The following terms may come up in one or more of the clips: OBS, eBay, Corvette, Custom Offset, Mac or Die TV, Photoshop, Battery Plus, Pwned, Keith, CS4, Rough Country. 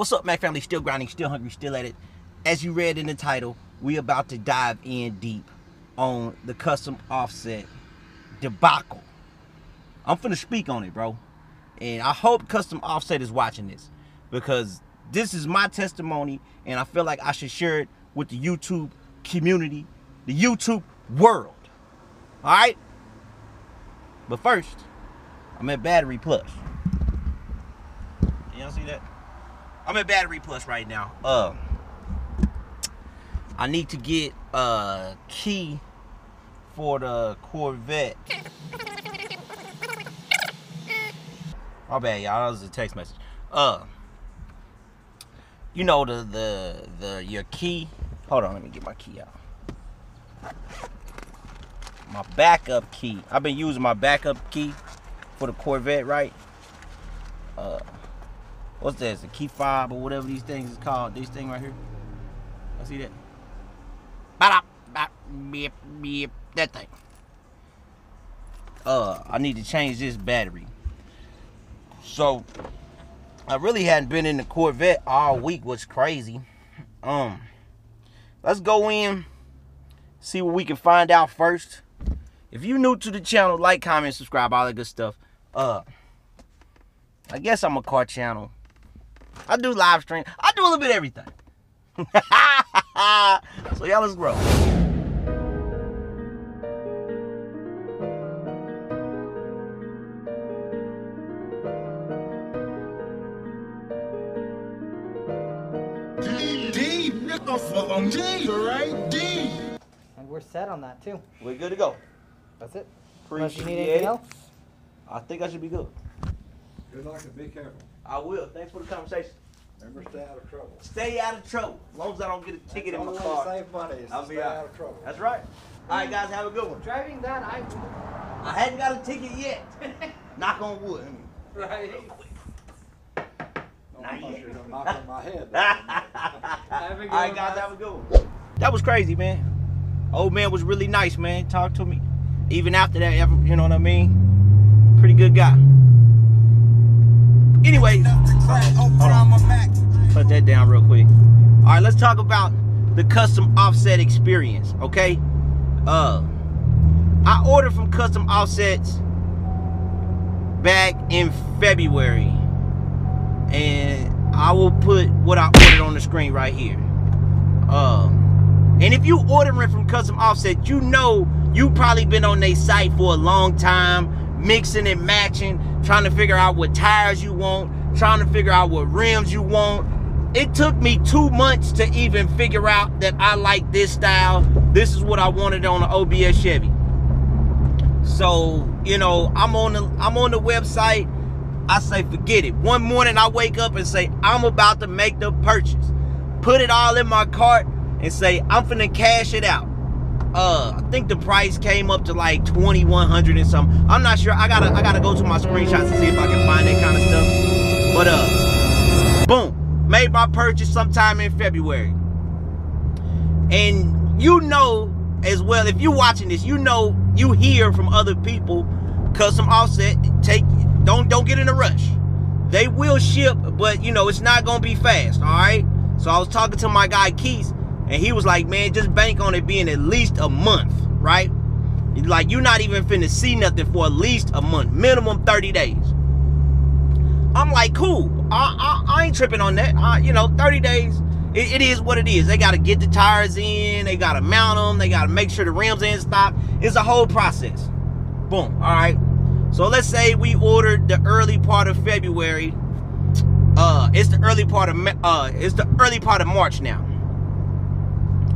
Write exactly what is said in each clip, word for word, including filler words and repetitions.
What's up, Mac family? Still grinding, still hungry, still at it. As you read in the title, we about to dive in deep on the Custom Offset debacle. I'm finna speak on it, bro. And I hope Custom Offset is watching this, because this is my testimony and I feel like I should share it with the YouTube community, the YouTube world. All right? But first, I'm at Battery Plus. Y'all see that? I'm at Battery Plus right now. Um, I need to get a key for the Corvette. My bad, y'all. That was a text message. Uh, you know the the the your key. Hold on, let me get my key out. My backup key. I've been using my backup key for the Corvette, right? Uh, what's that? It's a key fob or whatever these things is called. This thing right here. I see that. Bop, bop, beep, beep, that thing. Uh, I need to change this battery. So I really hadn't been in the Corvette all week, which is crazy. Um, let's go in, see what we can find out first. If you're new to the channel, like, comment, subscribe, all that good stuff. Uh, I guess I'm a car channel. I do live stream. I do a little bit of everything. So y'all, let's grow. D, D, right? D. And we're set on that too. We're good to go. That's it. Appreciate. Unless you need anything else? I think I should be good. Good luck and be careful. I will. Thanks for the conversation. Remember, stay out of trouble. Stay out of trouble. As long as I don't get a ticket in my car, save money. I'll be out of trouble. That's right. All right, guys, have a good one. Driving that, I I hadn't got a ticket yet. Knock on wood. Right. Not yet. Knock on my head. All right, guys, have a good one. That was crazy, man. Old man was really nice, man. Talked to me. Even after that, you know what I mean? Pretty good guy. Anyway, put that down real quick. All right, let's talk about the Custom Offset experience, okay? Uh, I ordered from Custom Offsets back in February, and I will put what I ordered on the screen right here. Uh, and if you ordering from Custom Offset, you know you probably been on their site for a long time, mixing and matching, trying to figure out what tires you want, trying to figure out what rims you want. It took me two months to even figure out that I like this style. This is what I wanted on an O B S Chevy. So, you know, I'm on the I'm on the website. I say, forget it. One morning I wake up and say, I'm about to make the purchase. Put it all in my cart and say, I'm finna cash it out. Uh, I think the price came up to like twenty-one hundred and something. I'm not sure. I gotta, I gotta go to my screenshots to see if I can find that kind of stuff. But uh, boom, made my purchase sometime in February. And you know as well, if you're watching this, you know you hear from other people, Custom Offset, take, don't, don't get in a rush. They will ship, but you know it's not gonna be fast. All right. So I was talking to my guy Keith. And he was like, man, just bank on it being at least a month, right? Like, you're not even finna see nothing for at least a month. Minimum thirty days. I'm like, cool. I, I, I ain't tripping on that. I, you know, thirty days, it, it is what it is. They got to get the tires in. They got to mount them. They got to make sure the rims in stock. It's a whole process. Boom. All right. So let's say we ordered the early part of February. Uh, it's the early part of, uh, it's the early part of March now.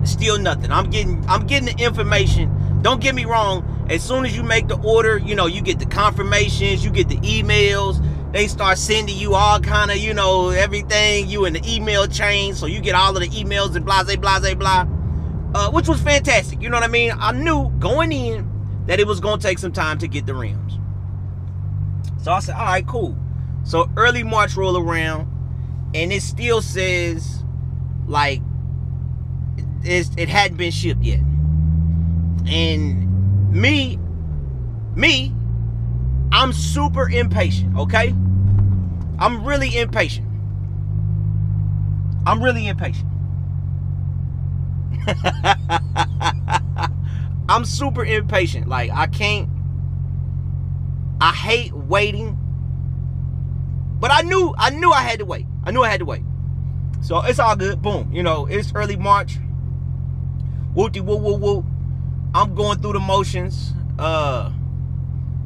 Still nothing. I'm getting I'm getting the information. Don't get me wrong. As soon as you make the order, you know, you get the confirmations, you get the emails. They start sending you all kind of, you know, everything. You in the email chain, so you get all of the emails and blah, blah, blah, blah, uh, which was fantastic. You know what I mean? I knew going in that it was going to take some time to get the rims. So I said, all right, cool. So early March roll around, and it still says, like, Is, it hadn't been shipped yet. And me, me, I'm super impatient, okay? I'm really impatient. I'm really impatient. I'm super impatient. Like, I can't. I hate waiting. But I knew, I knew I had to wait. I knew I had to wait. So it's all good. Boom. You know, it's early March. Wooty woo woo woo. I'm going through the motions. Uh,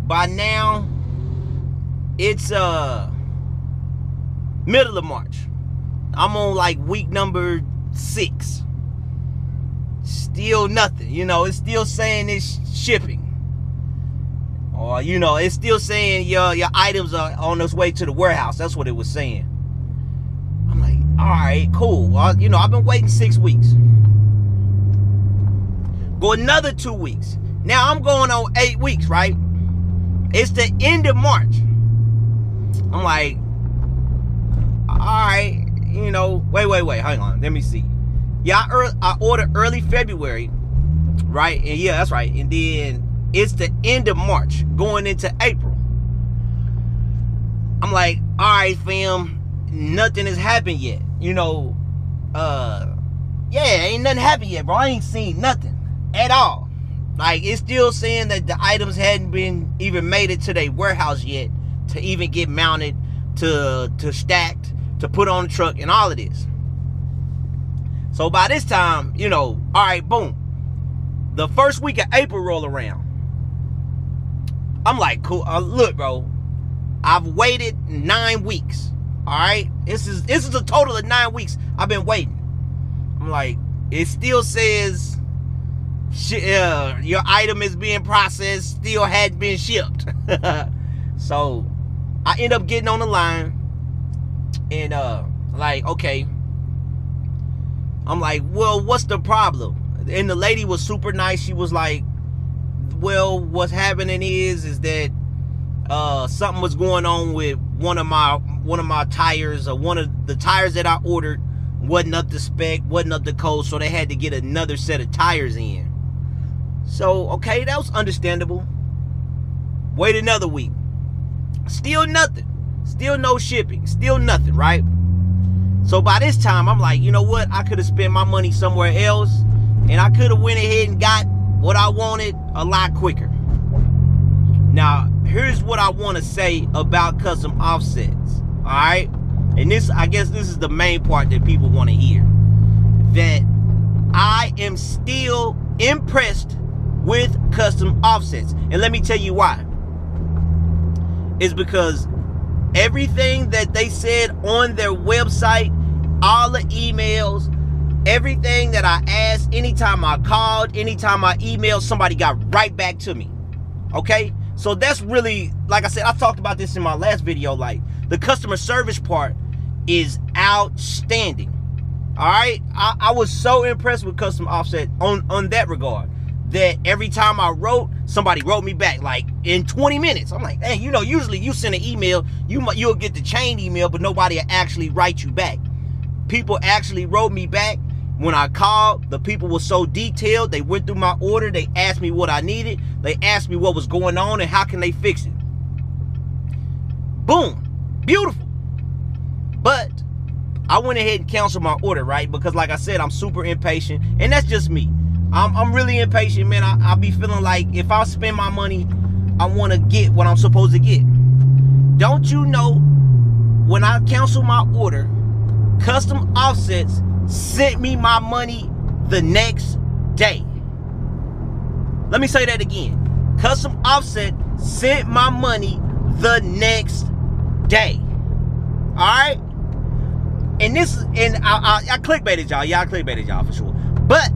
by now, it's uh middle of March. I'm on like week number six. Still nothing. You know, it's still saying it's shipping. Or, you know, it's still saying your your items are on its way to the warehouse. That's what it was saying. I'm like, all right, cool. Well, you know, I've been waiting six weeks. Go another two weeks. Now I'm going on eight weeks, right? It's the end of March. I'm like, all right, you know, wait, wait, wait, hang on, let me see. Yeah, I, er I ordered early February, right? And yeah, that's right. And then it's the end of March going into April. I'm like, all right, fam, nothing has happened yet. You know, uh, yeah, ain't nothing happened yet, bro. I ain't seen nothing at all. Like, it's still saying that the items hadn't been even made it to their warehouse yet to even get mounted, to, to stacked, to put on the truck and all of this. So by this time, you know, all right, boom. The first week of April roll around. I'm like, cool. Uh, look, bro, I've waited nine weeks. All right, this is this is a total of nine weeks I've been waiting. I'm like, it still says, uh, your item is being processed. Still hadn't been shipped. So I end up getting on the line, and uh, like, okay. I'm like, well, what's the problem? And the lady was super nice. She was like, well, what's happening is is that uh something was going on with one of my one of my tires, or one of the tires that I ordered wasn't up to spec, wasn't up to code, so they had to get another set of tires in. So okay, that was understandable. Wait another week. Still nothing. Still no shipping. Still nothing, right? So by this time, I'm like, you know what? I could have spent my money somewhere else, and I could have went ahead and got what I wanted a lot quicker. Now, here's what I want to say about custom offsets, all right? And this, I guess this is the main part that people want to hear. That I am still impressed with custom offsets. And let me tell you why. It's because everything that they said on their website, all the emails, everything that I asked, anytime I called, anytime I emailed, somebody got right back to me. Okay? So that's really, like I said, I talked about this in my last video, like, the customer service part is outstanding. Alright? I, I was so impressed with custom offset on, on that regard, that every time I wrote, somebody wrote me back, like, in twenty minutes. I'm like, hey, you know, usually you send an email, you, you'll get the chain email, but nobody will actually write you back. People actually wrote me back. When I called, the people were so detailed. They went through my order. They asked me what I needed. They asked me what was going on and how can they fix it. Boom. Beautiful. But I went ahead and canceled my order, right? Because like I said, I'm super impatient. And that's just me. I'm, I'm really impatient, man. I, I be feeling like if I spend my money, I want to get what I'm supposed to get. Don't you know, when I canceled my order, Custom Offsets sent me my money the next day. Let me say that again. Custom Offset sent my money the next day. All right? And this is, and I, I, I clickbaited y'all. Yeah, I clickbaited y'all for sure. But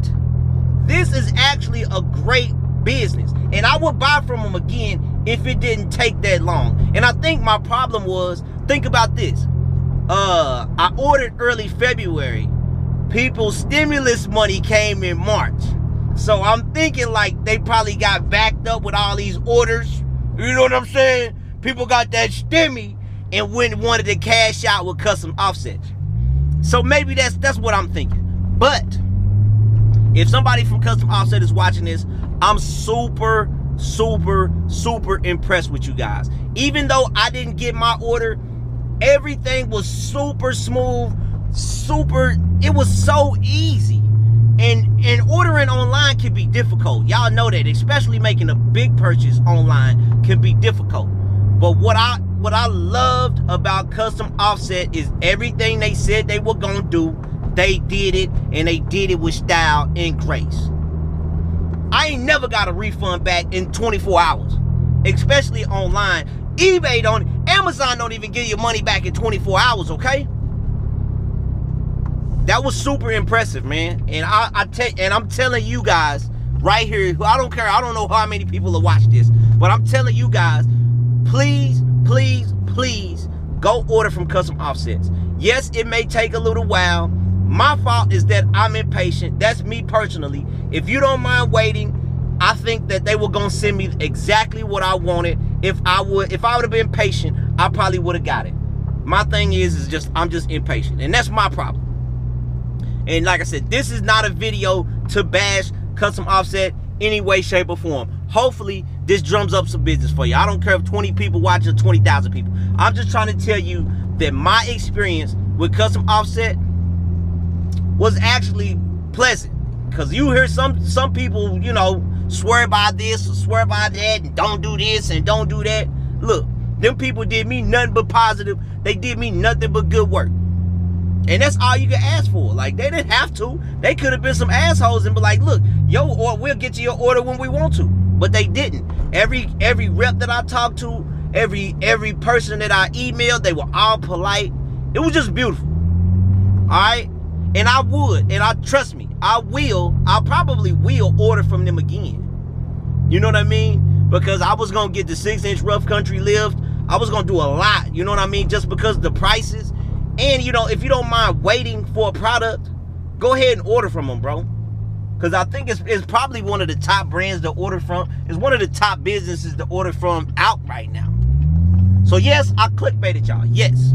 this is actually a great business. And I would buy from them again if it didn't take that long. And I think my problem was, think about this. Uh, I ordered early February. People's stimulus money came in March. So I'm thinking like they probably got backed up with all these orders. You know what I'm saying? People got that stimmy and went and wanted to cash out with custom offsets. So maybe that's that's what I'm thinking. But if somebody from Custom Offset is watching this, I'm super, super, super impressed with you guys. Even though I didn't get my order, everything was super smooth, super, it was so easy. And, and ordering online can be difficult. Y'all know that, especially making a big purchase online can be difficult. But what I, what I loved about Custom Offset is everything they said they were gonna do, they did it, and they did it with style and grace. I ain't never got a refund back in twenty-four hours, especially online. eBay don't, Amazon don't even give you money back in twenty-four hours, okay? That was super impressive, man. And I, I tell, and I'm telling you guys right here, I don't care, I don't know how many people have watched this, but I'm telling you guys, please, please, please go order from Custom Offsets. Yes, it may take a little while. My fault is that I'm impatient. That's me personally. If you don't mind waiting, I think that they were gonna send me exactly what I wanted. If I would, if I would have been patient, I probably would have got it. My thing is, is just I'm just impatient, and that's my problem. And like I said, this is not a video to bash Custom Offset any way, shape, or form. Hopefully, this drums up some business for you. I don't care if twenty people watch or twenty thousand people. I'm just trying to tell you that my experience with Custom Offset was actually pleasant. Because you hear some, some people, you know, swear by this or swear by that, and don't do this and don't do that. Look, them people did me nothing but positive. They did me nothing but good work. And that's all you can ask for. Like, they didn't have to. They could have been some assholes and be like, look, yo, or we'll get you your order when we want to. But they didn't. Every every rep that I talked to, every every person that I emailed, they were all polite. It was just beautiful. Alright? And I would, and I trust me, I will, I probably will order from them again. You know what I mean? Because I was gonna get the six inch Rough Country lift. I was gonna do a lot, you know what I mean? Just because of the prices. And, you know, if you don't mind waiting for a product, go ahead and order from them, bro. Because I think it's, it's probably one of the top brands to order from. It's one of the top businesses to order from out right now. So, yes, I clickbaited y'all. Yes.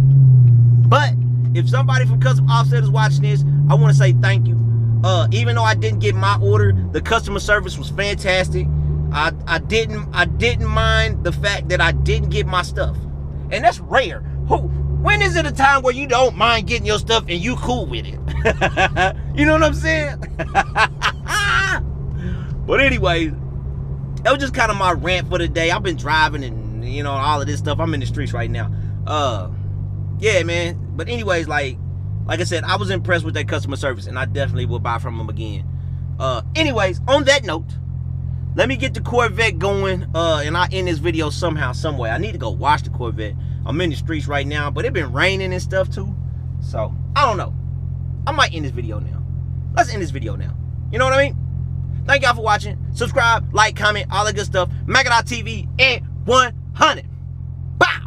But if somebody from Custom Offset is watching this, I want to say thank you. Uh, even though I didn't get my order, the customer service was fantastic. I, I, didn't, I didn't mind the fact that I didn't get my stuff. And that's rare. Who? When is it a time where you don't mind getting your stuff and you cool with it? You know what I'm saying? But anyways, that was just kind of my rant for the day. I've been driving and, you know, all of this stuff. I'm in the streets right now. Uh, yeah, man. But anyways, like like I said, I was impressed with that customer service, and I definitely will buy from them again. Uh, anyways, on that note, let me get the Corvette going, uh, and I end this video somehow, someway. I need to go wash the Corvette. I'm in the streets right now, but it's been raining and stuff too. So, I don't know. I might end this video now. Let's end this video now. You know what I mean? Thank y'all for watching. Subscribe, like, comment, all that good stuff. Mac or Die T V and one hundred.